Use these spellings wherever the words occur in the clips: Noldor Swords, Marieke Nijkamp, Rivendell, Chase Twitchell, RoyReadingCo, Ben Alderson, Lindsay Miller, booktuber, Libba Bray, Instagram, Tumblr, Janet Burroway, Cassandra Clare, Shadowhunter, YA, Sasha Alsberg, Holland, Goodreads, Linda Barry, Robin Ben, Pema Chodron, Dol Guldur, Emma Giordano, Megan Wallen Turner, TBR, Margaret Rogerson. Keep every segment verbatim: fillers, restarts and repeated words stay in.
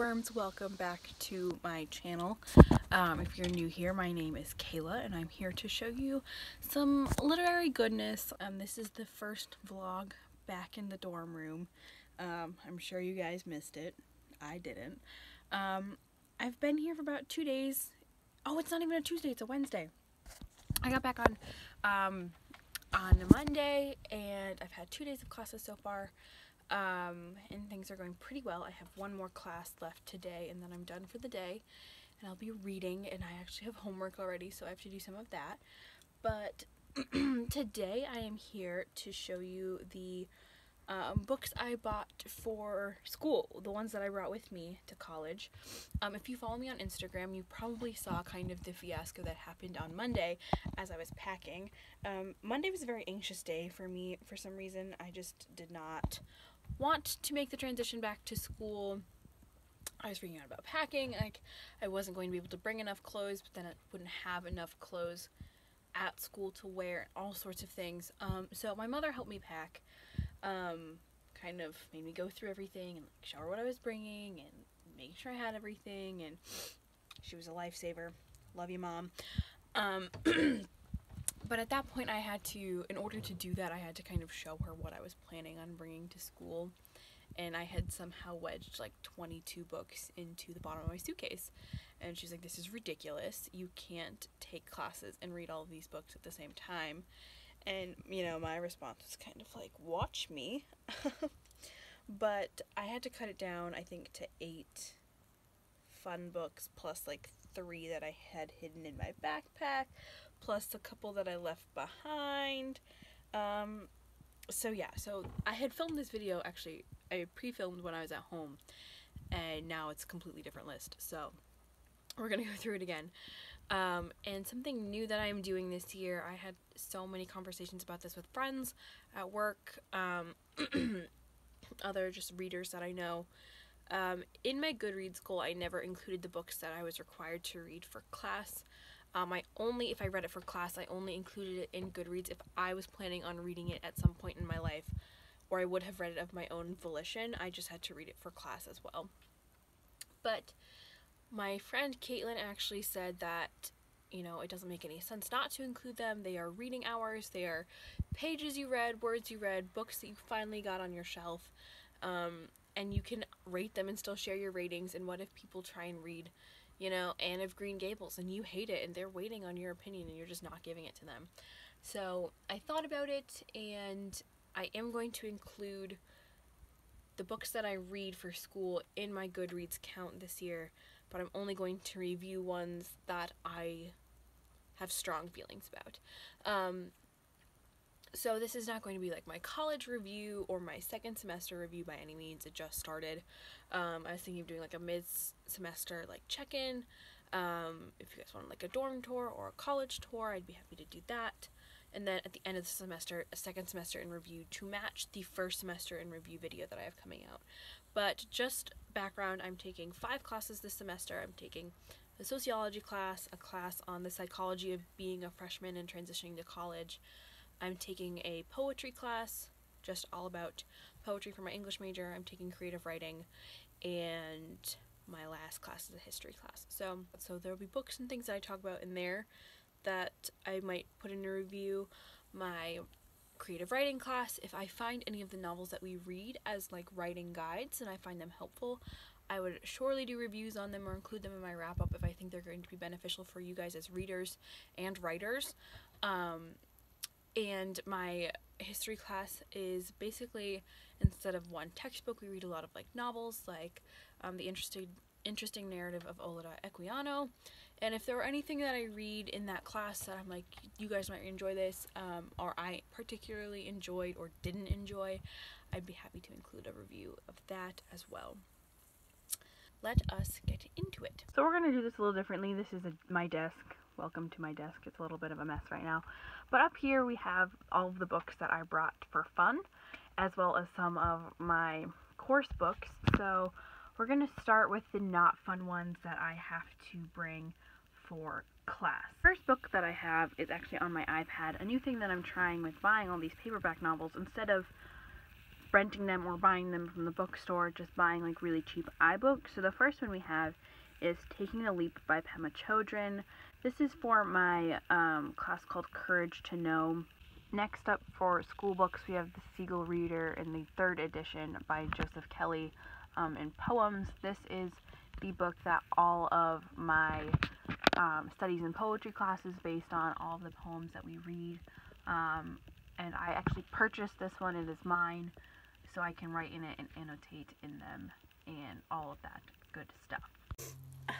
bookworms, welcome back to my channel. Um, if you're new here, my name is Kayla and I'm here to show you some literary goodness. Um, this is the first vlog back in the dorm room. Um, I'm sure you guys missed it. I didn't. Um, I've been here for about two days. Oh, it's not even a Tuesday, it's a Wednesday. I got back on, um, on a Monday and I've had two days of classes so far. Um, and things are going pretty well. I have one more class left today and then I'm done for the day and I'll be reading, and I actually have homework already, so I have to do some of that. But today I am here to show you the um, books I bought for school, the ones that I brought with me to college. Um, if you follow me on Instagram, you probably saw kind of the fiasco that happened on Monday as I was packing. Um, Monday was a very anxious day for me. For some reason, I just did not want to make the transition back to school. I was freaking out about packing, like I wasn't going to be able to bring enough clothes, but then I wouldn't have enough clothes at school to wear, all sorts of things. Um, so my mother helped me pack, um, kind of made me go through everything and like, show her what I was bringing and make sure I had everything, and she was a lifesaver. Love you, Mom. Um, But at that point I had to, in order to do that, I had to kind of show her what I was planning on bringing to school, and I had somehow wedged like twenty-two books into the bottom of my suitcase, and she's like, this is ridiculous, you can't take classes and read all of these books at the same time. And you know, my response was kind of like, watch me. But I had to cut it down, I think, to eight fun books plus like three that I had hidden in my backpack, plus a couple that I left behind. Um, so yeah, so I had filmed this video, actually, I pre-filmed when I was at home, and now it's a completely different list, so we're gonna go through it again. Um, and something new that I'm doing this year, I had so many conversations about this with friends at work, um, other just readers that I know. Um, in my Goodreads goal, I never included the books that I was required to read for class. Um, I only, if I read it for class, I only included it in Goodreads if I was planning on reading it at some point in my life, or I would have read it of my own volition. I just had to read it for class as well. But my friend Caitlin actually said that, you know, it doesn't make any sense not to include them. They are reading hours, they are pages you read, words you read, books that you finally got on your shelf, um, and you can rate them and still share your ratings. And what if people try and read, you know, Anne of Green Gables and you hate it and they're waiting on your opinion and you're just not giving it to them? So I thought about it, and I am going to include the books that I read for school in my Goodreads count this year, but I'm only going to review ones that I have strong feelings about. Um, so this is not going to be like my college review or my second semester review by any means. It just started. Um, I was thinking of doing like a mid-semester like check-in. Um, if you guys want like a dorm tour or a college tour, I'd be happy to do that. And then at the end of the semester, a second semester in review to match the first semester in review video that I have coming out. But just background, I'm taking five classes this semester. I'm taking a sociology class, a class on the psychology of being a freshman and transitioning to college. I'm taking a poetry class, just all about poetry for my English major. I'm taking creative writing, and my last class is a history class. So, so there'll be books and things that I talk about in there that I might put in a review. My creative writing class, if I find any of the novels that we read as like writing guides and I find them helpful, I would surely do reviews on them or include them in my wrap-up if I think they're going to be beneficial for you guys as readers and writers. Um, And my history class is basically, instead of one textbook, we read a lot of like novels, like um, The Interesting Interesting Narrative of Olada Equiano. And if there were anything that I read in that class that I'm like, you guys might enjoy this, um, or I particularly enjoyed or didn't enjoy, I'd be happy to include a review of that as well. Let us get into it. So we're going to do this a little differently. This is a, my desk. Welcome to my desk. It's a little bit of a mess right now, but up here we have all of the books that I brought for fun, as well as some of my course books. So we're going to start with the not fun ones that I have to bring for class. First book that I have is actually on my iPad. A new thing that I'm trying with buying all these paperback novels, instead of renting them or buying them from the bookstore, just buying like really cheap iBooks. So the first one we have is Taking the Leap by Pema Chodron. This is for my um, class called Courage to Know. Next up for school books, we have The Seagull Reader in the third edition by Joseph Kelly um, in poems. This is the book that all of my um, studies and poetry classes based on, all the poems that we read. Um, and I actually purchased this one. It is mine, so I can write in it and annotate in them and all of that good stuff.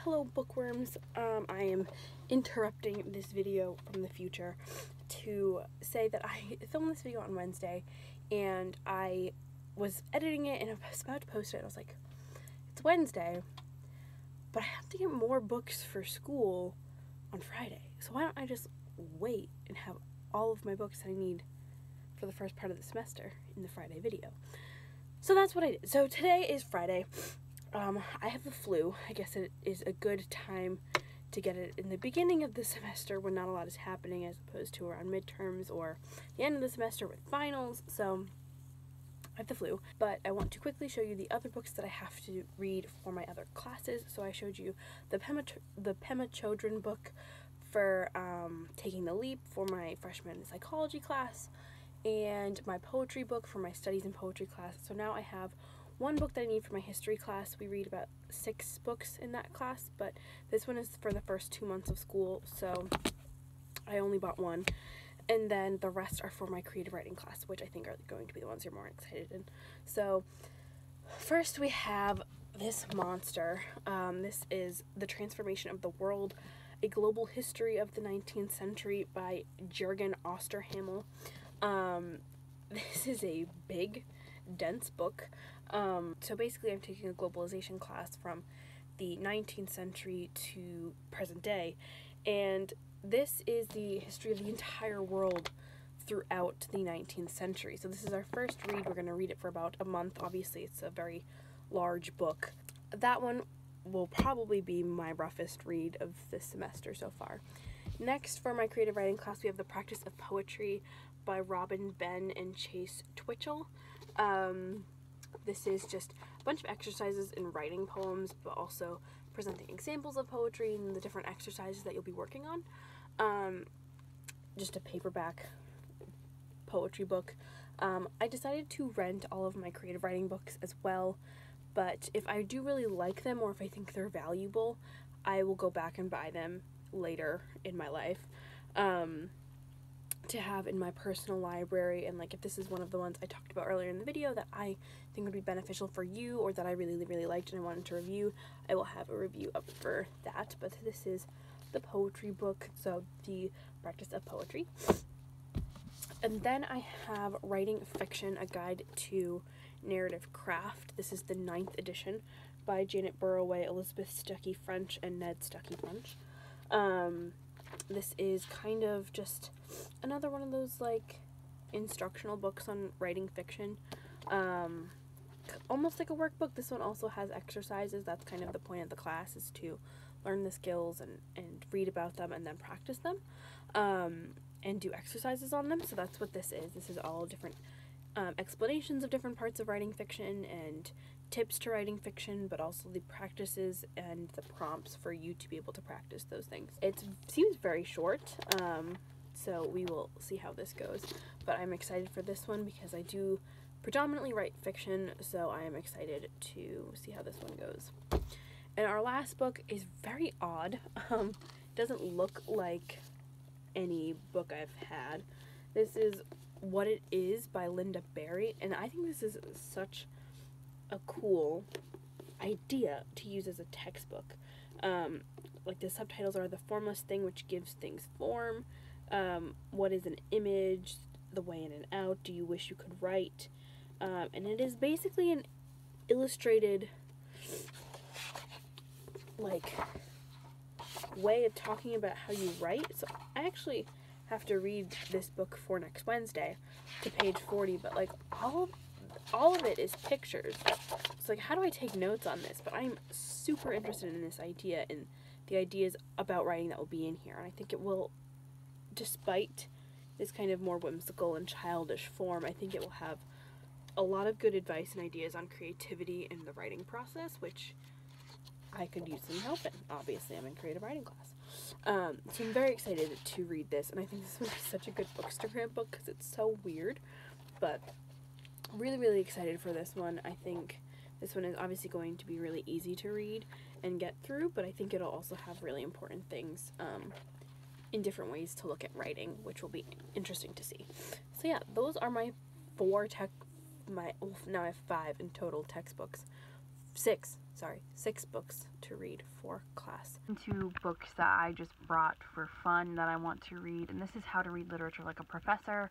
Hello bookworms, um, I am interrupting this video from the future to say that I filmed this video on Wednesday and I was editing it and I was about to post it and I was like, it's Wednesday, but I have to get more books for school on Friday, so why don't I just wait and have all of my books that I need for the first part of the semester in the Friday video. So that's what I did. So today is Friday. Um, I have the flu. I guess it is a good time to get it in the beginning of the semester when not a lot is happening, as opposed to around midterms or the end of the semester with finals. So I have the flu, but I want to quickly show you the other books that I have to read for my other classes. So I showed you the Pema, the Pema Chodron book for um, Taking the Leap for my freshman psychology class, and my poetry book for my studies in poetry class. So now I have one book that I need for my history class. We read about six books in that class, but this one is for the first two months of school, so I only bought one. And then the rest are for my creative writing class, which I think are going to be the ones you're more excited in. So first we have this monster. Um, this is The Transformation of the World, A Global History of the nineteenth Century by Jürgen Osterhammel. Um, this is a big, dense book. Um, so basically I'm taking a globalization class from the nineteenth century to present day, and this is the history of the entire world throughout the nineteenth century. So this is our first read. We're going to read it for about a month. Obviously it's a very large book. That one will probably be my roughest read of this semester so far. Next, for my creative writing class, we have The Practice of Poetry by Robin Ben and Chase Twitchell. Um... This is just a bunch of exercises in writing poems, but also presenting examples of poetry and the different exercises that you'll be working on. Um, just a paperback poetry book. Um, I decided to rent all of my creative writing books as well, but if I do really like them or if I think they're valuable, I will go back and buy them later in my life. Um, to have in my personal library, and like if this is one of the ones I talked about earlier in the video that I think would be beneficial for you or that I really really liked and I wanted to review, I will have a review up for that. But this is the poetry book, so The Practice of Poetry. And then I have Writing Fiction, A Guide to Narrative Craft. This is the ninth edition by Janet Burroway, Elizabeth Stuckey-French, and Ned Stuckey-French. Um, this is kind of just another one of those like instructional books on writing fiction, um, almost like a workbook. This one also has exercises. That's kind of the point of the class, is to learn the skills and, and read about them and then practice them, um, and do exercises on them. So that's what this is. This is all different um, explanations of different parts of writing fiction and tips to writing fiction, but also the practices and the prompts for you to be able to practice those things. It seems very short, um, so we will see how this goes, but I'm excited for this one because I do predominantly write fiction, so I am excited to see how this one goes. And our last book is very odd. Um, doesn't look like any book I've had. This is What It Is by Linda Barry, and I think this is such a cool idea to use as a textbook. Um, like the subtitles are The Formless Thing Which Gives Things Form, um, What Is an Image, The Way In and Out, Do You Wish You Could Write, um, and it is basically an illustrated like way of talking about how you write. So I actually have to read this book for next Wednesday to page forty, but like all of all of it is pictures. It's like, how do I take notes on this? But I'm super interested in this idea and the ideas about writing that will be in here, and I think it will, despite this kind of more whimsical and childish form, I think it will have a lot of good advice and ideas on creativity in the writing process, which I could use some help in. Obviously, I'm in creative writing class. Um, so I'm very excited to read this, and I think this would be such a good bookstagram book because it's so weird, but really, really excited for this one. I think this one is obviously going to be really easy to read and get through, but I think it'll also have really important things um, in different ways to look at writing, which will be interesting to see. So yeah, those are my four tech, my, now I have five in total textbooks, six, sorry, six books to read for class. Two books that I just brought for fun that I want to read, and this is How to Read Literature Like a Professor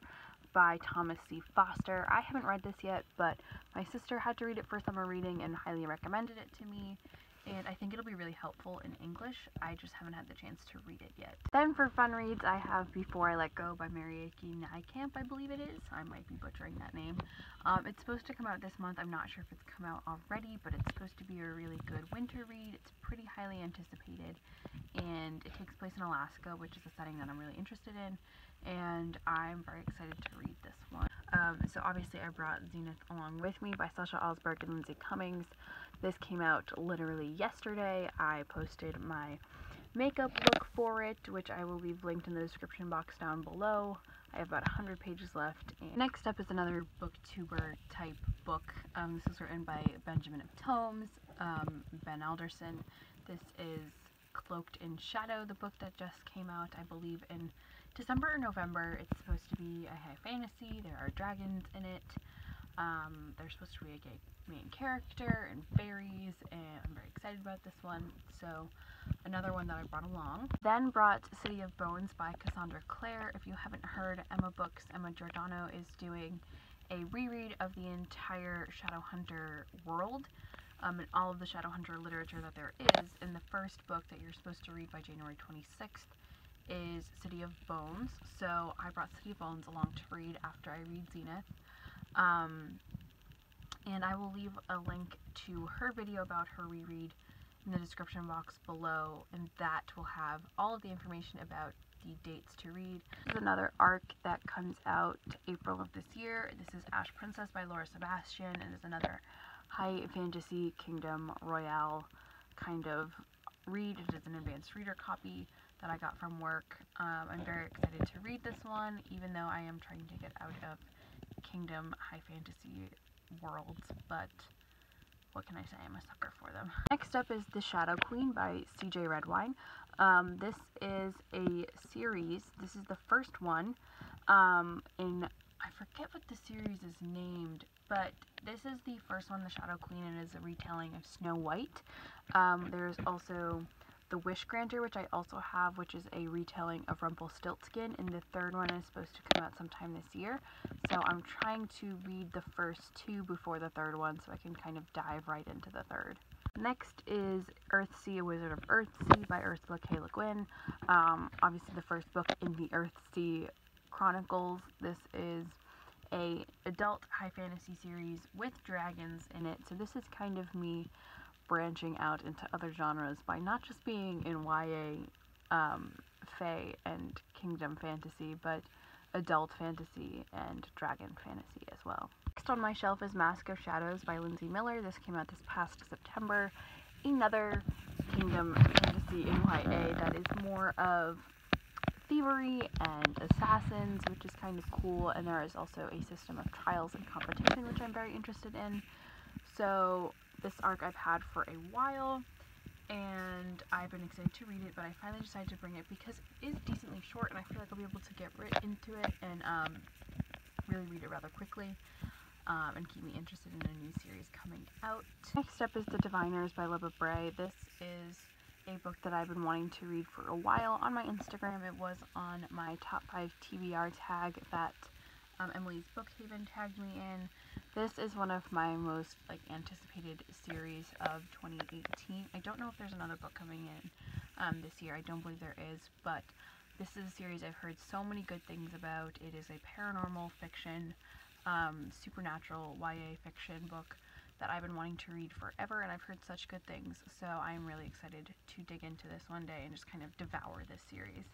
by Thomas C. Foster. I haven't read this yet, but my sister had to read it for summer reading and highly recommended it to me, and I think it'll be really helpful in English. I just haven't had the chance to read it yet. Then for fun reads, I have Before I Let Go by Marieke Nijkamp, I believe it is. I might be butchering that name. Um, it's supposed to come out this month. I'm not sure if it's come out already, but it's supposed to be a really good winter read. It's pretty highly anticipated, and it takes place in Alaska, which is a setting that I'm really interested in, and I'm very excited to read this one. Um, so obviously I brought Zenith Along With Me by Sasha Alsberg and Lindsay Cummings. This came out literally yesterday. I posted my makeup look for it, which I will leave linked in the description box down below. I have about one hundred pages left. And next up is another booktuber type book. Um, this was written by Benjamin of Tomes, um, Ben Alderson. This is Cloaked in Shadow, the book that just came out, I believe, in December or November. It's supposed to be a high fantasy. There are dragons in it. Um, there's supposed to be a gay main character and fairies, and I'm very excited about this one. So another one that I brought along. Then brought City of Bones by Cassandra Clare. If you haven't heard, Emma Books, Emma Giordano is doing a reread of the entire Shadowhunter world. Um, and all of the Shadowhunter literature that there is, and the first book that you're supposed to read by January twenty-sixth is City of Bones, so I brought City of Bones along to read after I read Zenith, um, and I will leave a link to her video about her reread in the description box below, and that will have all of the information about the dates to read. This is another arc that comes out April of this year. This is Ash Princess by Laura Sebastian, and it's another high fantasy Kingdom Royale kind of read. It is an advanced reader copy that I got from work. Um, I'm very excited to read this one, even though I am trying to get out of Kingdom high fantasy worlds, but what can I say? I'm a sucker for them. Next up is The Shadow Queen by C J Redwine. Um, this is a series. This is the first one um, in, I forget what the series is named, but this is the first one, The Shadow Queen, and is a retelling of Snow White. Um, there's also The Wish Granter, which I also have, which is a retelling of Rumpelstiltskin, and the third one is supposed to come out sometime this year. So I'm trying to read the first two before the third one, so I can kind of dive right into the third. Next is Earthsea, A Wizard of Earthsea by Ursula K. Le Guin. Um, obviously the first book in the Earthsea Chronicles. This is a adult high fantasy series with dragons in it, so this is kind of me branching out into other genres by not just being in Y A, um, fae and kingdom fantasy, but adult fantasy and dragon fantasy as well. Next on my shelf is Mask of Shadows by Lindsay Miller. This came out this past September. Another kingdom fantasy in Y A that is more of thievery and assassins, which is kind of cool, and there is also a system of trials and competition, which I'm very interested in. So this arc I've had for a while, and I've been excited to read it, but I finally decided to bring it because it is decently short, and I feel like I'll be able to get right into it and um, really read it rather quickly, um, and keep me interested in a new series coming out. Next up is The Diviners by Libba Bray. This is a book that I've been wanting to read for a while. On my Instagram, it was on my top five T B R tag that um, Emily's Bookhaven tagged me in. This is one of my most like anticipated series of twenty eighteen. I don't know if there's another book coming in um, this year. I don't believe there is, but this is a series I've heard so many good things about. It is a paranormal fiction, um, supernatural Y A fiction book that I've been wanting to read forever, and I've heard such good things, so I'm really excited to dig into this one day and just kind of devour this series.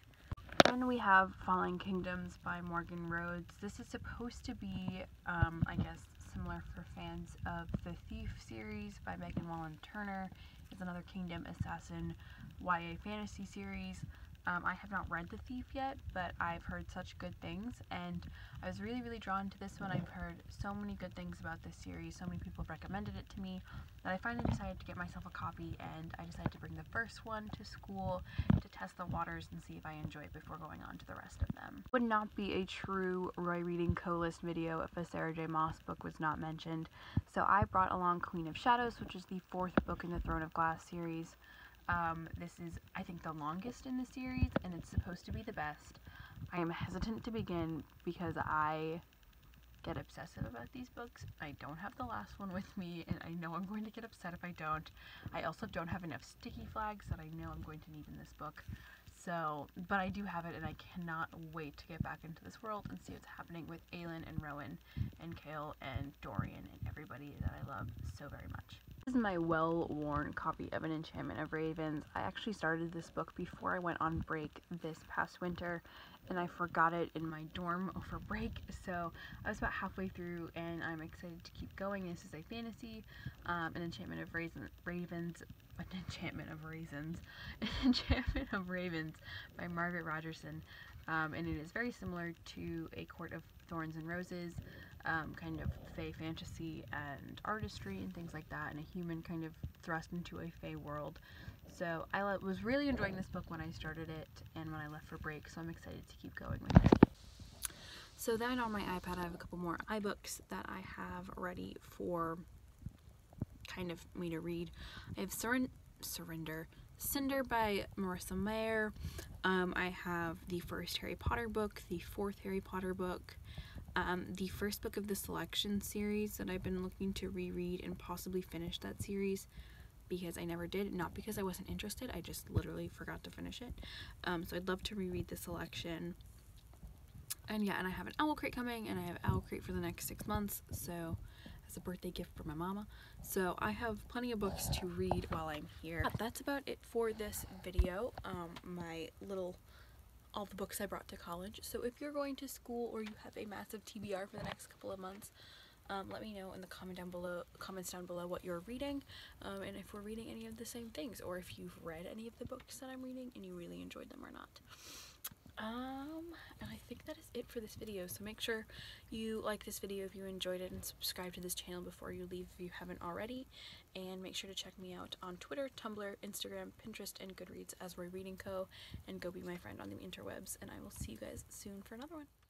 Then we have Falling Kingdoms by Morgan Rhodes. This is supposed to be, um, I guess, similar for fans of the Thief series by Megan Wallen Turner. It's another Kingdom Assassin Y A fantasy series. Um, I have not read The Thief yet, but I've heard such good things, and I was really, really drawn to this one. I've heard so many good things about this series, so many people have recommended it to me, that I finally decided to get myself a copy, and I decided to bring the first one to school to test the waters and see if I enjoy it before going on to the rest of them. It would not be a true Roy Reading Co. list video if a Sarah J Maas book was not mentioned, so I brought along Queen of Shadows, which is the fourth book in the Throne of Glass series. Um, this is, I think, the longest in the series, and it's supposed to be the best. I am hesitant to begin because I get obsessive about these books. I don't have the last one with me, and I know I'm going to get upset if I don't. I also don't have enough sticky flags that I know I'm going to need in this book. So, but I do have it, and I cannot wait to get back into this world and see what's happening with Aelin and Rowan and Kale and Dorian and everybody that I love so very much. This is my well-worn copy of An Enchantment of Ravens. I actually started this book before I went on break this past winter, and I forgot it in my dorm over break, so I was about halfway through, and I'm excited to keep going. This is a fantasy, um, An Enchantment of Raisin Ravens, An Enchantment of Raisins, An Enchantment of Ravens by Margaret Rogerson, um, and it is very similar to A Court of Thorns and Roses. Um, kind of fae fantasy and artistry and things like that, and a human kind of thrust into a fae world. So I was really enjoying this book when I started it and when I left for break, so I'm excited to keep going with it. So then on my iPad I have a couple more iBooks that I have ready for kind of me to read. I have Surren Surrender Cinder by Marissa Mayer. Um, I have the first Harry Potter book, the fourth Harry Potter book, Um, the first book of the Selection series that I've been looking to reread and possibly finish that series because I never did. Not because I wasn't interested, I just literally forgot to finish it. Um, so I'd love to reread the Selection. And yeah, and I have an Owl Crate coming, and I have Owl Crate for the next six months, so as a birthday gift for my mama. So I have plenty of books to read while I'm here. But that's about it for this video. Um, my little... all the books I brought to college. So if you're going to school or you have a massive T B R for the next couple of months, um, let me know in the comment down below, comments down below what you're reading, um, and if we're reading any of the same things, or if you've read any of the books that I'm reading and you really enjoyed them or not. Um, and I think that is it for this video, so make sure you like this video if you enjoyed it and subscribe to this channel before you leave if you haven't already, and make sure to check me out on Twitter, Tumblr, Instagram, Pinterest, and Goodreads as RoyReadingCo, and go be my friend on the interwebs, and I will see you guys soon for another one.